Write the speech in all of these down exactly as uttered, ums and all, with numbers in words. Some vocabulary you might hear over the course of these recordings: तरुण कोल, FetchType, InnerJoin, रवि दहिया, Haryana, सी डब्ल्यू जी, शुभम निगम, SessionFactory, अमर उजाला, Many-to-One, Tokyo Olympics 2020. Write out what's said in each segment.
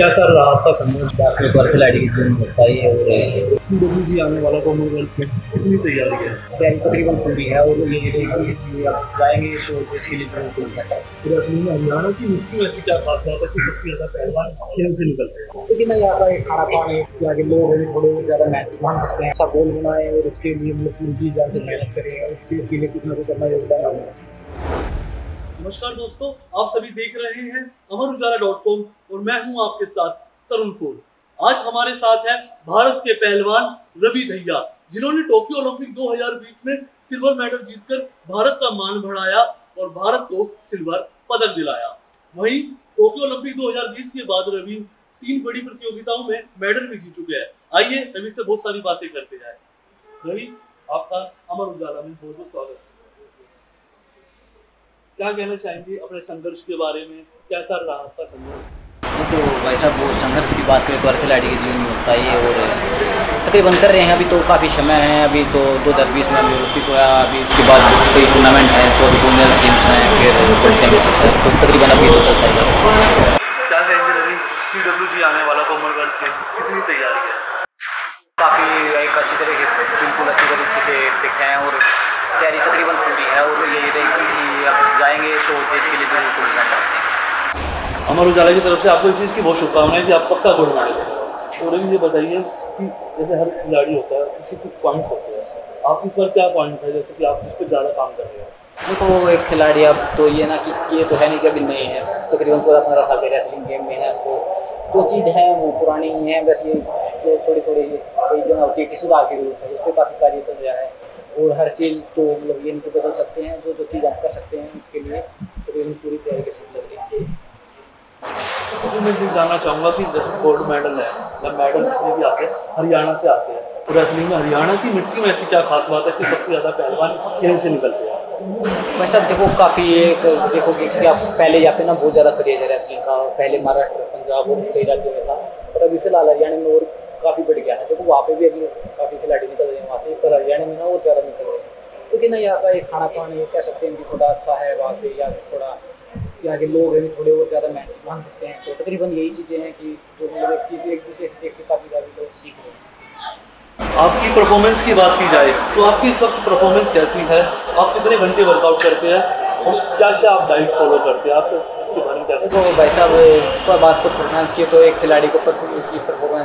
कैसा रहा था खिलाड़ी की आने वाला को कितनी तैयारी है? तकरीबन पूरी है और जाएंगे तो इसके लिए हरियाणा की मुश्किल ऐसी क्या खास बात है कि सबसे ज़्यादा पहलवान खेल से निकलते हैं, लेकिन यहाँ पर खाना पानी आगे लोग थोड़े ज़्यादा मैच मान सकते हैं, ऐसा गोल बनाए और उसके लिए हम लोग पूरी जान से मेहनत करें और उसके लिए कुछ ना कुछ करना योगदान होगा। नमस्कार दोस्तों, आप सभी देख रहे हैं अमर उजाला डॉट कॉम और मैं हूं आपके साथ तरुण कोल। आज हमारे साथ है भारत के पहलवान रवि दहिया, जिन्होंने टोक्यो ओलंपिक दो हज़ार बीस में सिल्वर मेडल जीतकर भारत का मान बढ़ाया और भारत को सिल्वर पदक दिलाया। वहीं टोक्यो ओलंपिक दो हज़ार बीस के बाद रवि तीन बड़ी प्रतियोगिताओं में मेडल भी जीत चुके हैं। आइए रवि से बहुत सारी बातें करते जाए। रवि, आपका अमर उजाला में बहुत बहुत स्वागत है। क्या कहना चाहेंगे अपने संघर्ष के बारे में, कैसा रहा आपका संघर्ष? तो भाई साहब, वो संघर्ष की बात करें तो हर खिलाड़ी के जीवन में होता ही, और तकरीबन कर रहे हैं। अभी तो काफ़ी समय है, अभी तो दो हज़ार बीस में अभी ओलंपिक हुआ, अभी उसके बाद कई टूर्नामेंट हैं, तो अभी जूनियर गेम्स हैं, फिर वर्ल्ड चैम्पियनशिप है, तो तकरीबन अभी तो चलता है। क्या कहेंगे रवि, सी डब्ल्यू जी आने वाला कोमलगढ़ के कितनी तैयारी है? काफ़ी एक अच्छी तरीके बिल्कुल अच्छी तरीके से फिट हैं और तैयारी तकरीबन पूरी है और यही रहेगी कि आप जाएंगे तो देश के लिए जरूर गोल्ड मेडल लाते हैं। अमर उजाला की तरफ से आपको इस चीज़ की बहुत शुभकामनाएं कि आप पक्का गोल्ड मेडल लाएंगे। और ये बताइए कि जैसे हर खिलाड़ी होता है उसके कुछ पॉइंट्स होते हैं, आप इस पर क्या पॉइंट्स हैं जैसे कि आप जिस पर ज़्यादा काम कर रहे हो? देखो, एक खिलाड़ी आप तो ये ना कि ये तो है नहीं कि अभी नहीं है, तकरीबन पूरा पंद्रह साल के रेसलिंग गेम में है, तो जो चीज़ है वो पुरानी ही है, बस ये जो थोड़ी थोड़ी कई जगह होती है कि सुधार की जरूरत है, उस पर काफ़ी कार्य चल रहा है। और हर चीज़ तो मतलब ये इनको बदल सकते हैं, जो जो चीज़ आप कर सकते हैं उसके लिए तो पूरी तैयारी के साथ लग रही है। तो मैं भी जानना चाहूँगा कि जैसे गोल्ड मेडल है या मेडल जितने भी आते हैं हरियाणा से आते हैं, तो रेसलिंग में हरियाणा की मिट्टी में ऐसी क्या खास बात है कि सबसे ज़्यादा पहलवान यहीं से निकलते हैं? वैसे देखो, काफ़ी एक देखो कि आप पहले यहाँ पे ना बहुत ज़्यादा क्रेज है रेसलिंग का, पहले महाराष्ट्र पंजाब और कई राज्यों में था, पर अभी फिलहाल हरियाणा में और काफ़ी बढ़ गया है। देखो वहाँ पे भी अभी काफ़ी खिलाड़ी निकल रहे हैं वहाँ से, पर हरियाणा में ना और ज़्यादा निकल रहे हैं, क्योंकि ना यहाँ का ये खाना पानी कह सकते हैं कि थोड़ा अच्छा है वहाँ से, या थोड़ा यहाँ के लोग हैं थोड़े और ज़्यादा मेहनत मान सकते हैं, तो तकरीबन यही चीज़ें हैं कि जो मतलब एक दूसरे से देख के काफ़ी ज़्यादा लोग सीख रहे हैं। आपकी परफॉर्मेंस की बात की जाए तो आपकी इस वक्त परफॉर्मेंस कैसी है, आप कितने घंटे वर्कआउट करते हैं और क्या क्या आप डाइट फॉलो करते हैं, आप इसके बारे में क्या? तो भाई साहब, पर बात परफॉर्मेंस की तो एक खिलाड़ी को परफॉर्मेंस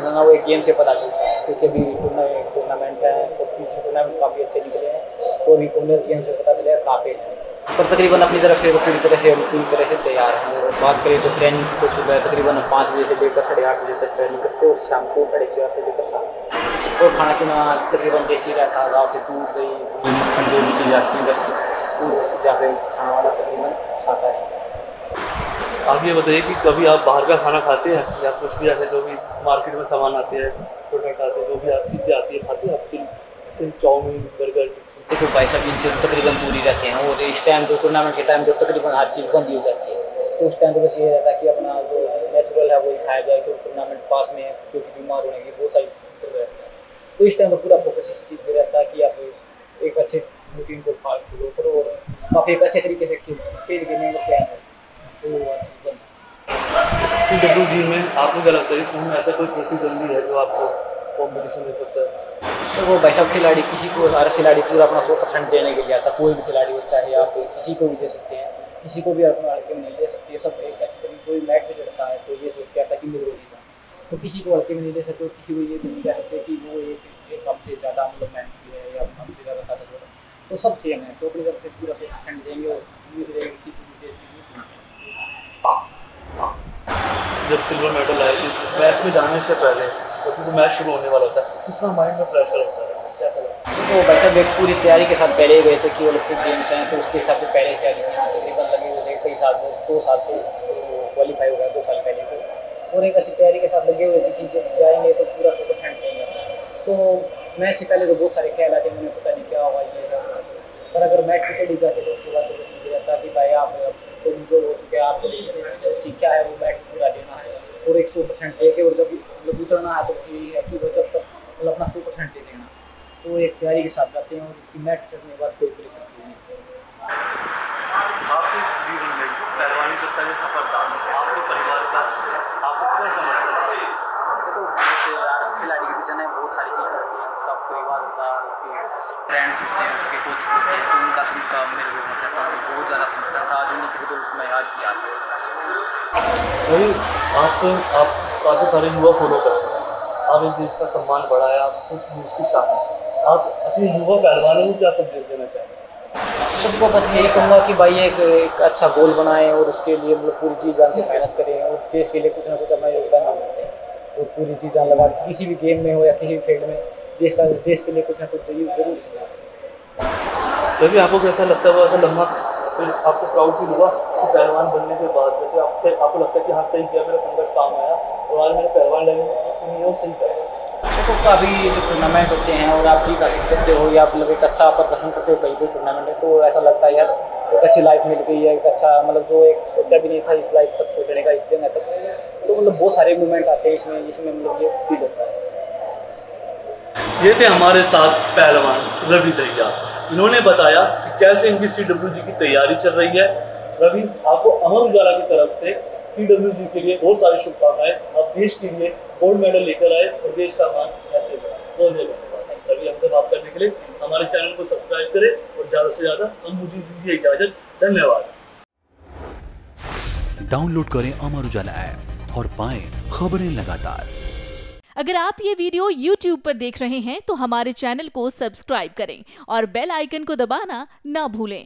है ना वो एक गेम से पता चलता है, क्योंकि अभी टूर्नामेंट है तो तीसरे टूर्नामेंट काफ़ी अच्छे निकले हैं, तो अभी टूर्नामेंट गेम से पता चलेगा काफ़ी है, पर तकरीबन अपनी तरफ से पूरी तरह से पूरी तरह से तैयार हैं। और बात करें तो ट्रेनिंग को सुबह तकरीबन पाँच बजे से लेकर साढ़े आठ बजे तक ट्रेनिंग करते और शाम को साढ़े छः से लेकर सात, और खाना पीना तकरीबन देसी रहता है, गाँव से दूर गई मक्खन जो नीचे जाती है उधर जाकर खाना वाला तकरीबन खाता है। आप ये बताइए कि कभी आप बाहर का खाना खाते हैं या कुछ भी ऐसे जो भी मार्केट में सामान आते हैं प्रोडक्ट आते हैं जो भी आप चीज़ें आती है खाते हैं आपकी चाउमीन बर्गर? देखो भाई साहब, इनसे तकरीबन दूरी रहते हैं, और इस टाइम जो टूर्नामेंट के टाइम जो तकरीबन हर चीज़ बंद हो जाती है, तो उस टाइम तो बस ये रहता है कि अपना जो नेचुरल है वही खाया जाए, क्योंकि टूर्नामेंट पास में है, क्योंकि बीमार होने की बहुत सारी दिक्कत रहती है, तो इस टाइम पर पूरा फोकस इस चीज़ पर रहता है कि आप एक अच्छे रूटीन को फॉलो करो और काफ़ी एक अच्छे तरीके से खेल खेल खेलने का प्लान है। सी डब्ल्यू जी में आपको क्या लगता है कि ऐसा कोई प्रतिद्वंदी है जो आपको कॉम्पिटिशन दे सकता है? तो वो भाई साहब, खिलाड़ी किसी को हर खिलाड़ी पूरा अपना सौ परसेंट देने के लिए आता, कोई भी खिलाड़ी हो, चाहे आप किसी को भी दे सकते हैं, किसी को भी अपना हल्के में नहीं दे सकते, सब एक एक्सपीर कोई मैच में चढ़ता है तो ये सोच के आता कि मेरे रोजी था, तो किसी को हल्के में नहीं दे सकते, किसी को ये नहीं कह सकते कि वो एक कम से ज़्यादा हम लोग मेहनत की है या कम से ज़्यादा खा सकते हैं, तो सब सेम है, तो अपनी तरफ से पूरा सौ परसेंट देंगे और उम्मीद रहेगी किसी को देश की। जब सिल्वर मेडल आएगी मैच में जाने से पहले तो मैच शुरू होने वाला होता है, कितना माइंड में प्रेशर होता है, क्या चलता है? तो भाई साहब, एक पूरी तैयारी के साथ पहले गए थे कि ओलंपिक गेम्स हैं, तो उसके हिसाब से पहले तैयारी तकरीबन लगे हुए थे, कई साल दो साल से क्वालीफाई हो गया दो साल पहले से, और एक अच्छी तैयारी के साथ लगे हुए थे कि जब जाएंगे तो पूरा सौ परसेंट देंगे। तो मैच से पहले तो बहुत सारे ख्याल आते, मुझे पता नहीं क्या हुआ ये, पर अगर मैच से चली जाते तो उसके बाद तो सीख जाता है कि भाई आप आपको सीखा है वो मैच पूरा देना है और एक सौ परसेंट देके, और जब मतलब उतरना है तो यही है कि वो जब तक मतलब अपना सौ परसेंट दे देना, तो एक तैयारी के साथ जाते हैं और उसकी मैच करने के बाद कोई प्रेस नहीं है। आपके जीवन में पहलवानी सफलता आपके परिवार का आपको क्या समझ हैं उसके कुछ जैसे उनका सुनता मेरे को मजा आता है, बहुत ज़्यादा सुनता था। आज उनकी तो मैं याद किया भाई। आप आप काफ़ी सारे युवा फॉलो करते हैं, आप एक देश का सम्मान बढ़ाया, आपको उसकी शान है। आप अपने युवा पहलवानों को क्या संदेश देना चाहेंगे? सबको बस यही कहूँगा कि भाई एक, एक अच्छा गोल बनाएं और उसके लिए मतलब पूरी चीज़ जान से मेहनत करें और देश के लिए कुछ ना कुछ अपना योगदान दें और पूरी चीज़ जान लगा किसी भी गेम में हो या किसी भी फील्ड में देश का देश के लिए कुछ ना कुछ जरूर सीखें। जबकि आपको कैसा लगता है, ऐसा लम्हा आपको प्राउड फील हुआ कि पहलवान बनने के बाद जैसे आपसे आपको लगता है कि हाँ सही किया, मेरा संगत काम आया और आज मेरे पहलवान लाइन में सही करें? देखो काफ़ी जो टूर्नामेंट होते हैं और आप जीत हासिल करते हो या मतलब एक अच्छा प्रदर्शन करते हो कहीं भी टूर्नामेंट है तो ऐसा लगता है यार एक अच्छी लाइफ मिल गई है, एक अच्छा मतलब जो एक सोचा भी नहीं था इस लाइफ तक पहुँचने का, इस दिन तक तो मतलब बहुत सारे मोमेंट आते हैं इसमें जिसमें मतलब ये फील होता है। ये थे हमारे साथ पहलवान रवि दहिया, इन्होंने बताया कि कैसे इनकी सी डब्ल्यू जी की तैयारी चल रही है। रवि, आपको अमर उजाला की तरफ से सी डब्ल्यू जी के लिए बहुत सारी शुभकामनाएं। आप देश के लिए गोल्ड मेडल लेकर आए और देश का मान ऐसे बढ़ा। रवि, हमसे बात करने के लिए हमारे चैनल को सब्सक्राइब करें और ज़्यादा से ज़्यादा हम मुझे दीजिए इजाज़त। धन्यवाद। डाउनलोड करें अमर उजाला ऐप और पाएं खबरें लगातार। अगर आप ये वीडियो यूट्यूब पर देख रहे हैं तो हमारे चैनल को सब्सक्राइब करें और बेल आइकन को दबाना ना भूलें।